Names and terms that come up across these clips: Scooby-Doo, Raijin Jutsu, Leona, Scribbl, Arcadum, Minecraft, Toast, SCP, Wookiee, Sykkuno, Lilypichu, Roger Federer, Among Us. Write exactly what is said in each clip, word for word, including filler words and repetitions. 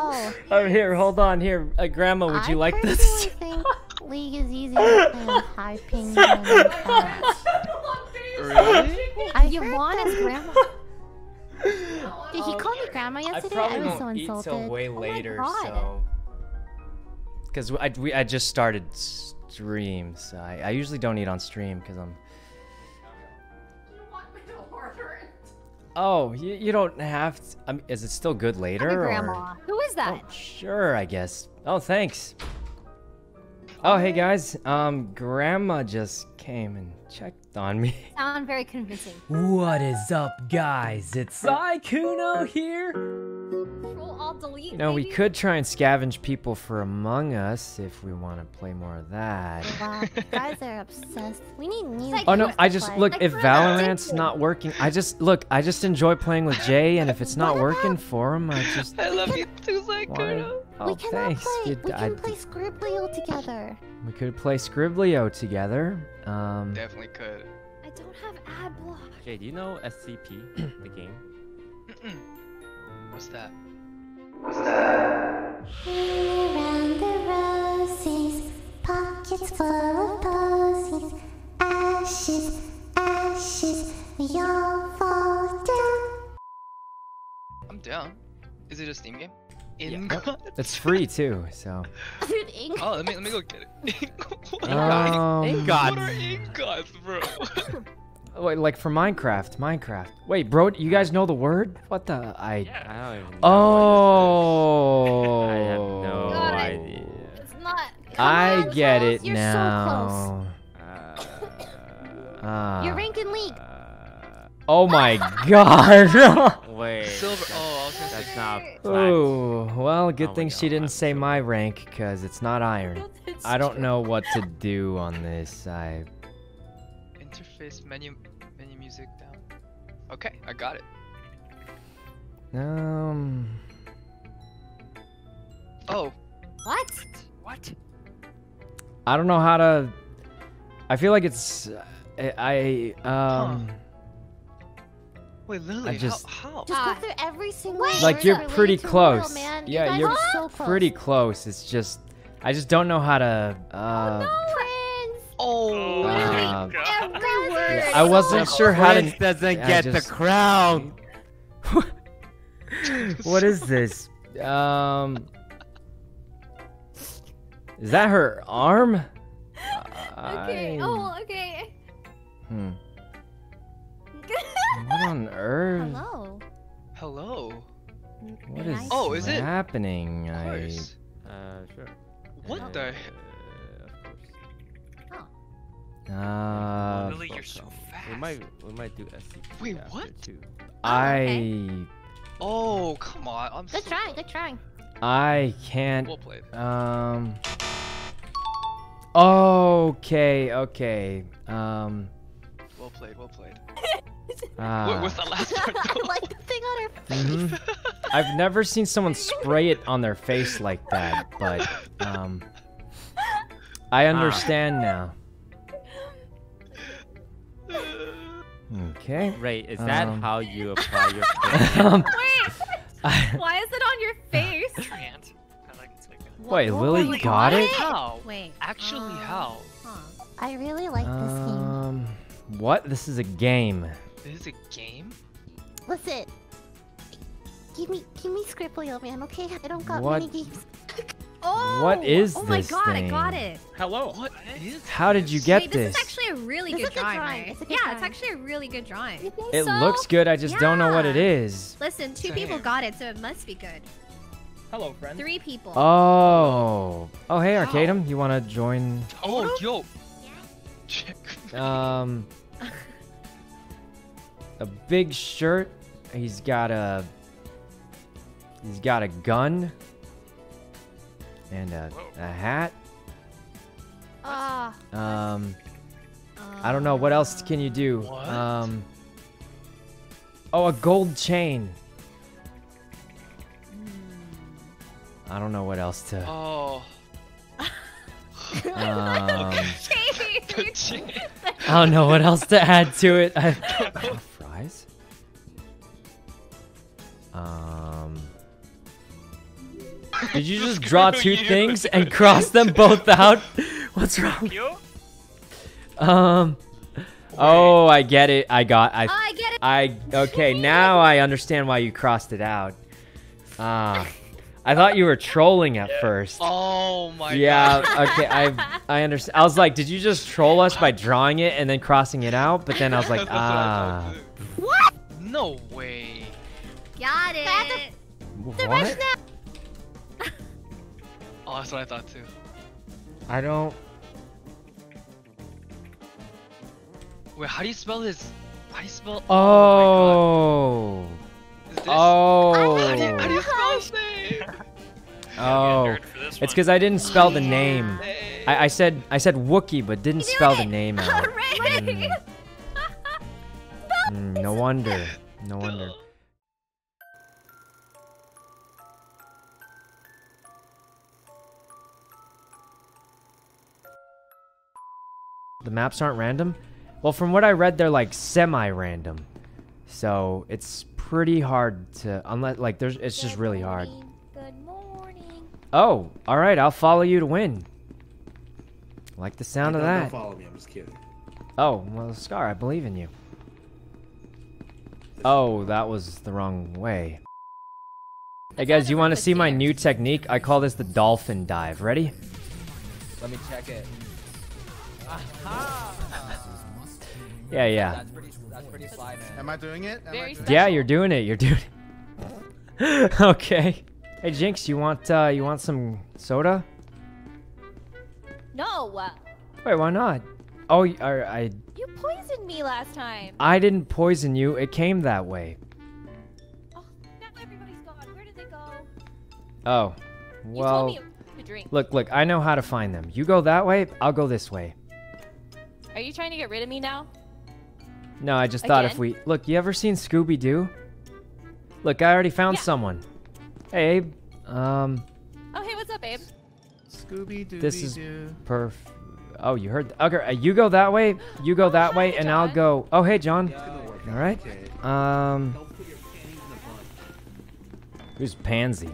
Oh. I'm here. Hold on. Here, uh, Grandma. Would I you like this? I think League is easier than high ping. Really? I you want his grandma. Did he call me grandma yesterday? I, I was so insulted. Eat till way later, oh so. Because I we I just started stream, so I, I usually don't eat on stream because I'm. Oh, you, you don't have to. I mean, is it still good later? Hi, Grandma. Or? Who is that? Oh, sure, I guess. Oh, thanks. Oh, hey guys. Um, Grandma just came and checked on me. Sound very convincing. What is up, guys? It's Sykkuno here. We'll all delete. You know, maybe? We could try and scavenge people for Among Us if we want to play more of that. Wow, you guys are obsessed. We need new. Like, oh no, I just play. Look like, if Valorant's not working, I just look. I just enjoy playing with Jay, and if it's not working for him, I just. I love you too, Sykkuno. Oh, we cannot thanks. play. You'd, we can I'd... play Scribbl dot I O together. We could play Scribbl dot I O together. Um, Definitely could. I don't have ad block. Okay, do you know S C P, the game? What's that? What's that? Around the roses, pockets full of posies, ashes, ashes, we all fall down. I'm down. Is it a Steam game? Yeah. Oh, it's free too, so. Oh, let me let me go get it. What um, ingots? What are ingots, bro? Wait, like for Minecraft, Minecraft. Wait, bro, you guys know the word? What the? I. Yeah. I don't even know. Oh. I have no God, idea. It's not. I on, get Charles, it you're now. You're so close. Uh, uh, you're ranked in league. Uh, oh my God. Wait. Silver. Oh. That's not. Oh, well, good oh thing God, she didn't I'm say so... my rank because it's not iron. It's I don't true. know what to do on this. I. Interface menu, menu music down. Okay, I got it. Um. Oh. What? What? I don't know how to. I feel like it's. I. I um. Huh. Wait, Lily, I just, how, how? Just go through every single word. Like, you're pretty close. Real, you yeah, you're so close. pretty close. It's just, I just don't know how to. Uh, oh, no, oh uh, every word. Yeah, I wasn't so sure how to. doesn't I get just, the crown. What is this? Um, is that her arm? Okay. I... Oh, okay. Hmm. What on earth? Hello. Hello. What is oh, is it happening? Of course. I uh sure. What uh, the? Uh, oh. Uh. Lily, you're so fast. We might, we might do S C P. Wait, what? Too. I. Okay. Oh, come on! I'm. Good so try. Good trying. I can't. We'll play this. Um. Okay. Okay. Um. Well played. Well played. Ah. With the last like the thing on her face. Mm-hmm. I've never seen someone spray it on their face like that, but um, I understand ah. now. Okay. Right? Is um, that how you apply your? um, Wait. Why is it on your face? Wait, Lily oh got God. it? How? Wait. Actually, um, how? Huh. I really like this um, game. What? This is a game. This is a game? Listen. Give me give me Scribbl dot I O, man, okay? I don't got what? many games. Oh, what is oh this? Oh my god, thing? I got it. Hello. What is How this? did you get Wait, this? This is actually a really this good, good drawing. drawing. Right? It's good yeah, drawing. It's actually a really good drawing. You think it so? looks good, I just yeah. don't know what it is. Listen, two Same. people got it, so it must be good. Hello, friend. Three people. Oh. Oh hey Arcadum, oh. you wanna join Oh yo! Yeah. Um A big shirt. He's got a. He's got a gun. And a, a hat. Ah. Uh, um. Uh, I don't know what else can you do. What? Um. Oh, a gold chain. Mm. I don't know what else to. Oh. um, the chain. I don't know what else to add to it. I, Um, Did you just draw two you. things and cross them both out? What's wrong? You? Um. Oh, I get it. I got. I. I get it. I. Okay, now I understand why you crossed it out. Ah. Uh, I thought you were trolling at first. Oh my yeah, god. Yeah, okay, I I understand. I was like, did you just troll us by drawing it and then crossing it out? But then I was like, ah. What? No way. Got it. What? Oh, that's what I thought too. I don't... Wait, how do you spell this? How do you spell... Oh. Oh. Is this... Oh. How do you, how do you spell his name? Oh. It's because I didn't spell the name. I, I said I said Wookiee, but didn't spell the name out. Mm. Mm, no wonder. No wonder. The maps aren't random? Well, from what I read, they're like semi-random. So it's pretty hard to, unless like there's, it's just really hard. Good morning. Oh, all right. I'll follow you to win. I like the sound of that. Don't follow me. I'm just kidding. Oh, well, Scar, I believe in you. Oh, that was the wrong way. Hey guys, you want to see my new technique? I call this the dolphin dive. Ready? Let me check it. Yeah, yeah. That's pretty, that's pretty sly, man. Am I doing it? Am I doing yeah, it? You're doing it. You're doing it. Okay. Hey, Jinx, you want uh, you want some soda? No. Wait, why not? Oh, I, I. You poisoned me last time. I didn't poison you. It came that way. Oh, now everybody's gone. Where did they go? Oh, well. You told me to drink. Look, look. I know how to find them. You go that way. I'll go this way. Are you trying to get rid of me now? No, I just thought Again? if we... Look, you ever seen Scooby-Doo? Look, I already found yeah. someone. Hey, Abe. Um... Oh, hey, what's up, Abe? Scooby-Doo. This is perf... Oh, you heard... Okay, uh, you go that way, you go oh, that hi, way, John. and I'll go... Oh, hey, John. All right. Okay. Um... Who's Pansy?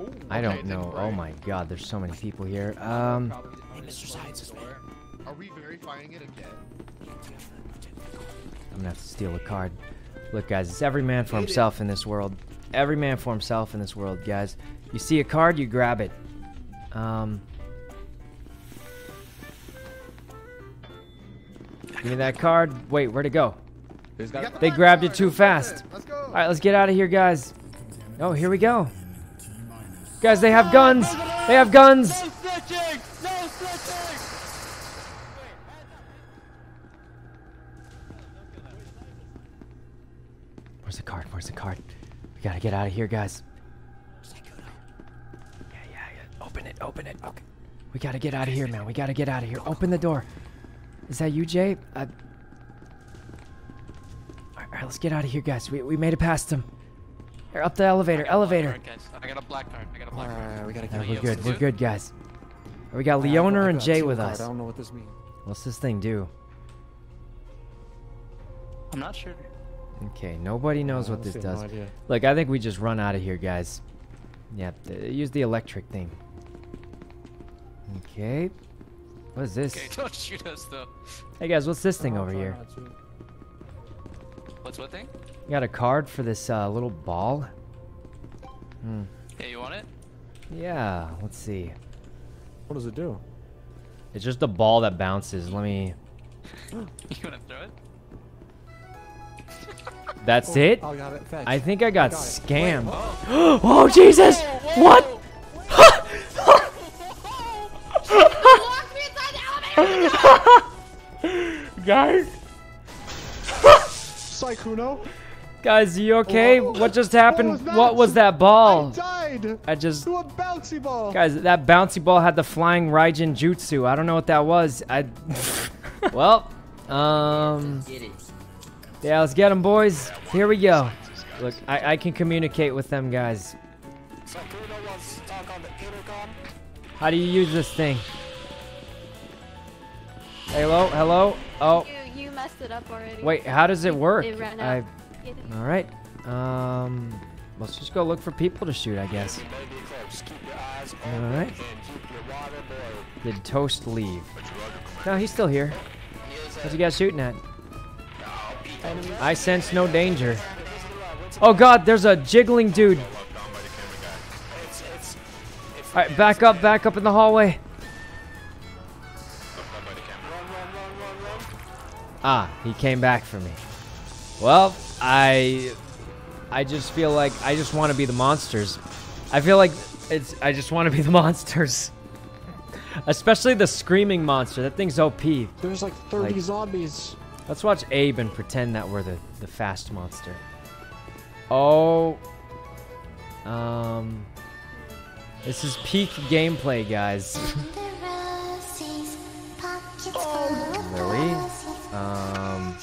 Ooh, I don't okay, know. Oh, my God. There's so many people here. Um... Hey, Mister Science is there. Are we verifying it again? I'm gonna have to steal a card. Look, guys, it's every man for himself in this world. Every man for himself in this world, guys. You see a card, you grab it. Um, give me that card. Wait, where'd it go? They grabbed it too fast. All right, let's get out of here, guys. Oh, here we go. Guys, they have guns. They have guns. No snitching! No snitching! Where's the card? Where's the card? We gotta get out of here, guys. Yeah, yeah, yeah. Open it, open it. Okay. We gotta get out of here, man. We gotta get out of here. Open the door. Is that you, Jay? I... All right, all right, let's get out of here, guys. We, we made it past him. Here, up the elevator, elevator. Card, guys. I got a black card. I got a black all right, card. All right, we gotta get out. We're good, we're good, guys. We got Leona right, and Jay with us. I don't know what this means. What's this thing do? I'm not sure. Okay, nobody knows what this does. No Look, I think we just run out of here, guys. Yep, yeah, use the electric thing. Okay. What is this? Okay, don't shoot us, though. Hey, guys, what's this thing oh, over here? What's what thing? You got a card for this uh, little ball? Hmm. Hey, you want it? Yeah, let's see. What does it do? It's just a ball that bounces. Let me... You want to throw it? That's oh, it? Oh, got it. I think I got, got scammed. Wait, oh. Oh, Jesus! Whoa, whoa, what? Guys? Sykkuno? Guys, you okay? Whoa. What just happened? What was, what was that ball? I died! I just... To a bouncy ball! Guys, that bouncy ball had the flying Raijin Jutsu. I don't know what that was. I... Well, um... Get it. Yeah, let's get them, boys. Here we go. Look, I, I can communicate with them, guys. How do you use this thing? Hello? Hello? Oh. You, you messed it up already. Wait, how does it work? It ran out. I, all right. Um, Let's just go look for people to shoot, I guess. Alright. Did Toast leave? No, he's still here. What's he got shooting at? I sense no danger. Oh god, there's a jiggling dude. Alright, back up, back up in the hallway. Ah, he came back for me. Well, I... I just feel like I just want to be the monsters. I feel like it's... I just want to be the monsters. Especially the screaming monster. That thing's O P. There's like thirty like, zombies. Let's watch Abe and pretend that we're the, the fast monster. Oh. Um... This is peak gameplay, guys. Lily. Um.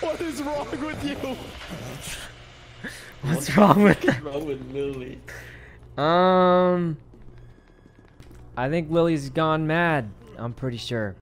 What is wrong with you? What's wrong with that? What's wrong with Lily? Um. I think Lily's gone mad. I'm pretty sure.